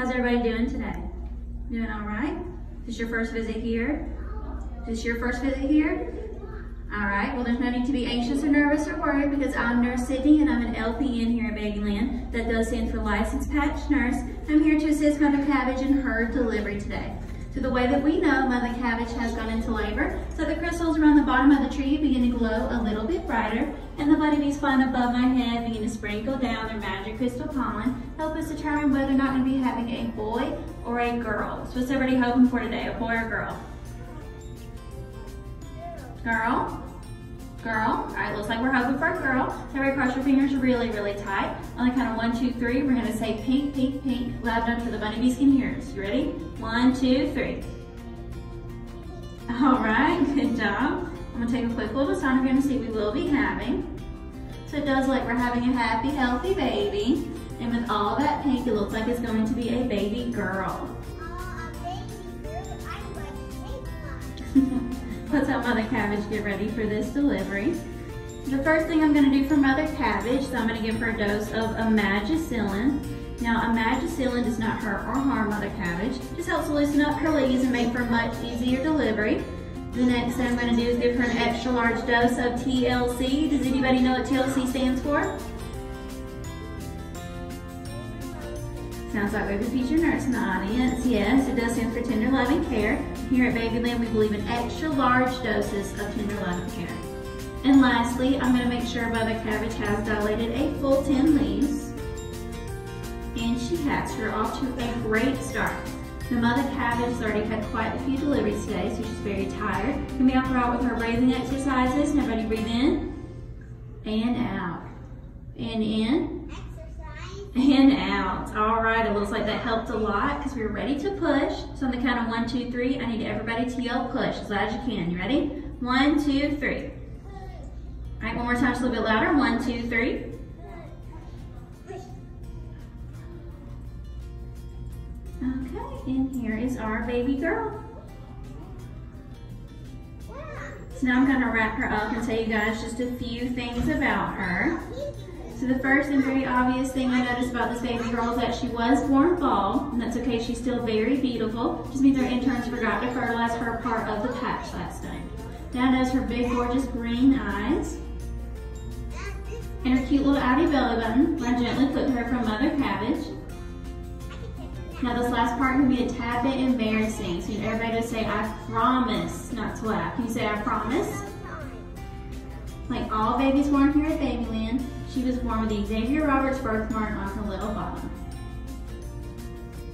How's everybody doing today? Doing all right? Is this your first visit here? Is this your first visit here? All right, well, there's no need to be anxious or nervous or worried because I'm Nurse Sydney and I'm an LPN here at Babyland. That does stand for Licensed Patch Nurse. I'm here to assist Mother Cabbage in her delivery today. So the way that we know Mother Cabbage has gone into labor, so the crystals around the bottom of the tree begin to glow a little bit brighter, and the bumblebees flying above my head begin to sprinkle down their magic crystal pollen, help us determine whether or not we're going to be having a boy or a girl. So what's everybody hoping for today, a boy or a girl? Girl, girl. All right, looks like we're hoping for a girl. So everybody cross your fingers really, really tight. On the count of 1, 2, 3, we're gonna say pink, pink, pink, loud enough so the bunny bees can hear us. You ready? 1, 2, 3. All right, good job. I'm gonna take a quick little sound. We're gonna see we will be having. So it does look like we're having a happy, healthy baby. And with all that pink, it looks like it's going to be a baby girl. Let's help Mother Cabbage get ready for this delivery. The first thing I'm going to do for Mother Cabbage, so I'm going to give her a dose of imagicillin. Now, imagicillin does not hurt or harm Mother Cabbage. It just helps loosen up her leaves and make for much easier delivery. The next thing I'm going to do is give her an extra large dose of TLC. Does anybody know what TLC stands for? Sounds like we have a future nurse in the audience. Yes, it does stand for Tender Loving Care. Here at Babyland, we believe in extra large doses of Tender Loving Care. And lastly, I'm going to make sure Mother Cabbage has dilated a full 10 leaves. And she has. We're off to a great start. The Mother Cabbage has already had quite a few deliveries today, so she's very tired. We're going to help her out with her breathing exercises. Now, everybody breathe in and out. And in. And out. All right, it looks like that helped a lot because we were ready to push. So on the count of 1, 2, 3, I need everybody to yell push as loud as you can. You ready? 1, 2, 3. All right, one more time, just a little bit louder. 1, 2, 3. Okay, and here is our baby girl. So now I'm going to wrap her up and tell you guys just a few things about her. So the first and very obvious thing I noticed about this baby girl is that she was born bald, and that's okay, she's still very beautiful. Just means our interns forgot to fertilize her part of the patch last night. Now notice her big, gorgeous green eyes, and her cute little outie belly button. We're gonna gently flip her from Mother Cabbage. Now this last part can be a tad bit embarrassing, so you need everybody to say, I promise not to laugh. Can you say, I promise? Like all babies born here at Babyland, she was born with the Xavier Roberts birthmark on her little bottom.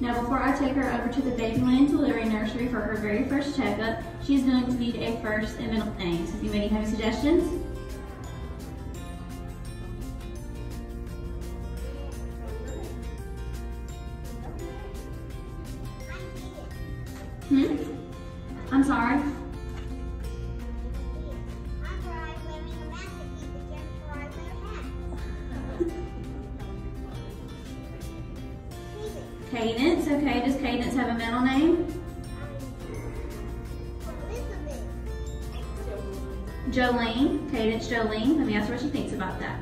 Now before I take her over to the Babyland Delivery Nursery for her very first checkup, she's going to need a first and middle name. So if you maybe have any suggestions? I'm sorry. Cadence, okay, does Cadence have a middle name? Elizabeth. Jolene, Cadence Jolene. Let me ask her what she thinks about that.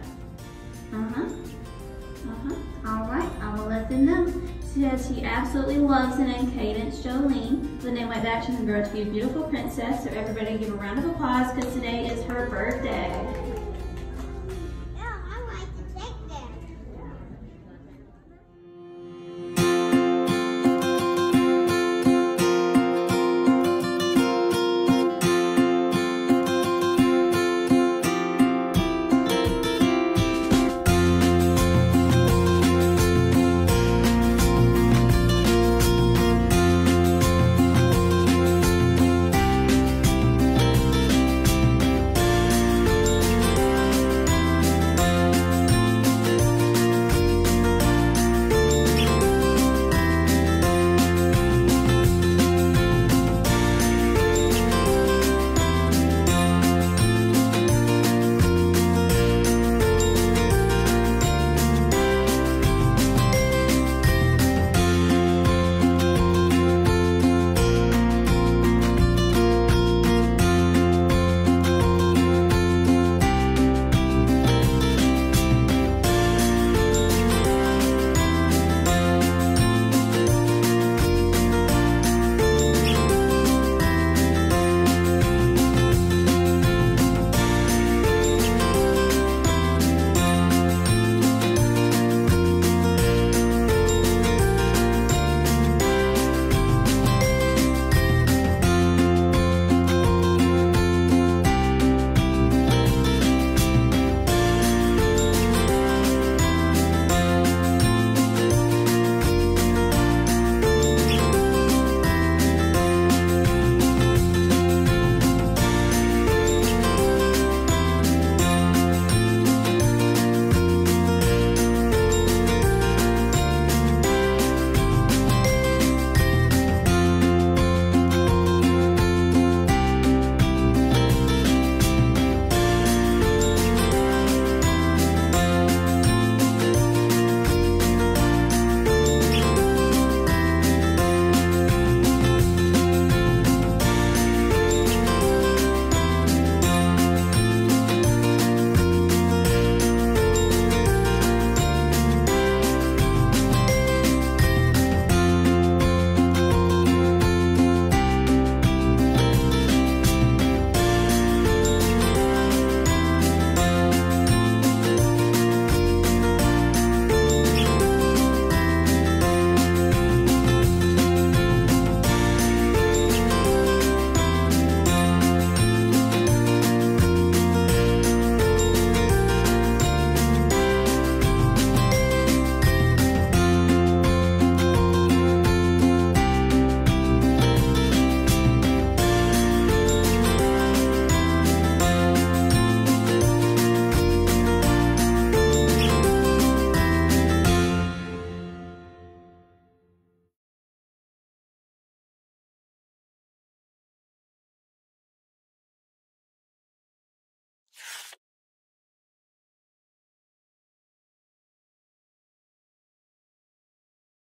All right, I will let them know. She says she absolutely loves the name Cadence Jolene. The name like that, she can grow to be a beautiful princess. So everybody give a round of applause because today is her birthday.